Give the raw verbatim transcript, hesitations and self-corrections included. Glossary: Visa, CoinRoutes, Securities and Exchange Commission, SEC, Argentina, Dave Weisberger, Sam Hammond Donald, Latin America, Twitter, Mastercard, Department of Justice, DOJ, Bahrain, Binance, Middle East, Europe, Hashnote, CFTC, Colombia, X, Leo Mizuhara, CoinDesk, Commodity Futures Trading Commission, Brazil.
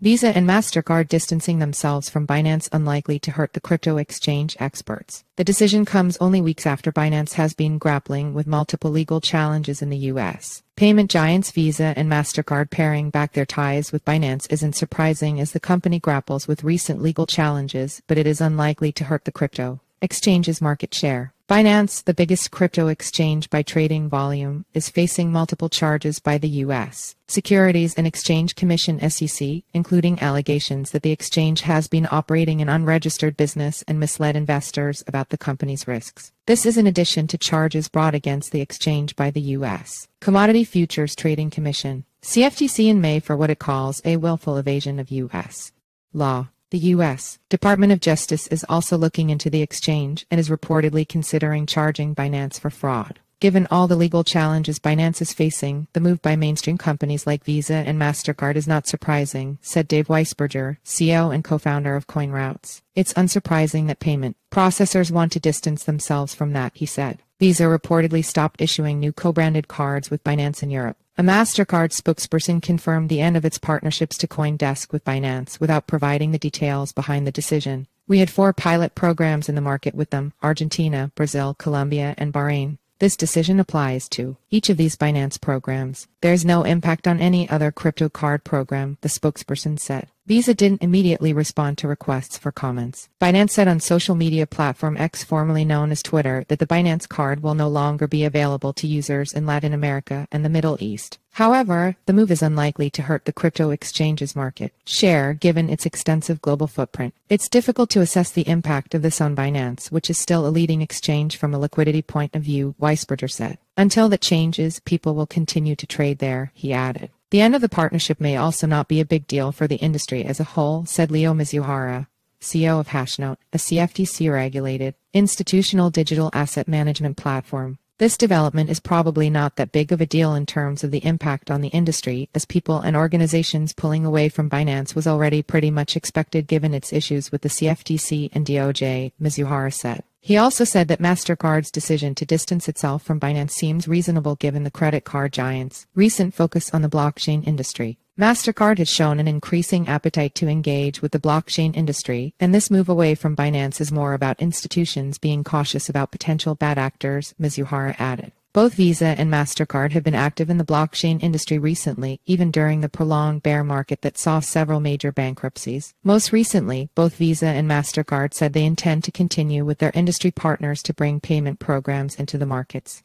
Visa and Mastercard distancing themselves from Binance unlikely to hurt the crypto exchange experts. The decision comes only weeks after Binance has been grappling with multiple legal challenges in the U S Payment giants Visa and Mastercard paring back their ties with Binance isn't surprising as the company grapples with recent legal challenges, but it is unlikely to hurt the crypto exchange's market share. Binance, the biggest crypto exchange by trading volume, is facing multiple charges by the U S Securities and Exchange Commission S E C, including allegations that the exchange has been operating an unregistered business and misled investors about the company's risks. This is in addition to charges brought against the exchange by the U S Commodity Futures Trading Commission, C F T C, in May for what it calls a willful evasion of U S law. The U S Department of Justice is also looking into the exchange and is reportedly considering charging Binance for fraud. Given all the legal challenges Binance is facing, the move by mainstream companies like Visa and Mastercard is not surprising, said Dave Weisberger, C E O and co-founder of CoinRoutes. It's unsurprising that payment processors want to distance themselves from that, he said. Visa reportedly stopped issuing new co-branded cards with Binance in Europe. A Mastercard spokesperson confirmed the end of its partnerships to CoinDesk with Binance without providing the details behind the decision. We had four pilot programs in the market with them, Argentina, Brazil, Colombia, and Bahrain. This decision applies to each of these Binance programs. There's no impact on any other crypto card program, the spokesperson said. Visa didn't immediately respond to requests for comments. Binance said on social media platform X, formerly known as Twitter, that the Binance card will no longer be available to users in Latin America and the Middle East. However, the move is unlikely to hurt the crypto exchange's market share given its extensive global footprint. It's difficult to assess the impact of this on Binance, which is still a leading exchange from a liquidity point of view, Weisberger said. Until that changes, people will continue to trade there, he added. The end of the partnership may also not be a big deal for the industry as a whole, said Leo Mizuhara, C E O of Hashnote, a C F T C-regulated, institutional digital asset management platform. This development is probably not that big of a deal in terms of the impact on the industry, as people and organizations pulling away from Binance was already pretty much expected given its issues with the C F T C and D O J, Mizuhara said. He also said that Mastercard's decision to distance itself from Binance seems reasonable given the credit card giant's recent focus on the blockchain industry. Mastercard has shown an increasing appetite to engage with the blockchain industry, and this move away from Binance is more about institutions being cautious about potential bad actors, Mizuhara added. Both Visa and Mastercard have been active in the blockchain industry recently, even during the prolonged bear market that saw several major bankruptcies. Most recently, both Visa and Mastercard said they intend to continue with their industry partners to bring payment programs into the markets.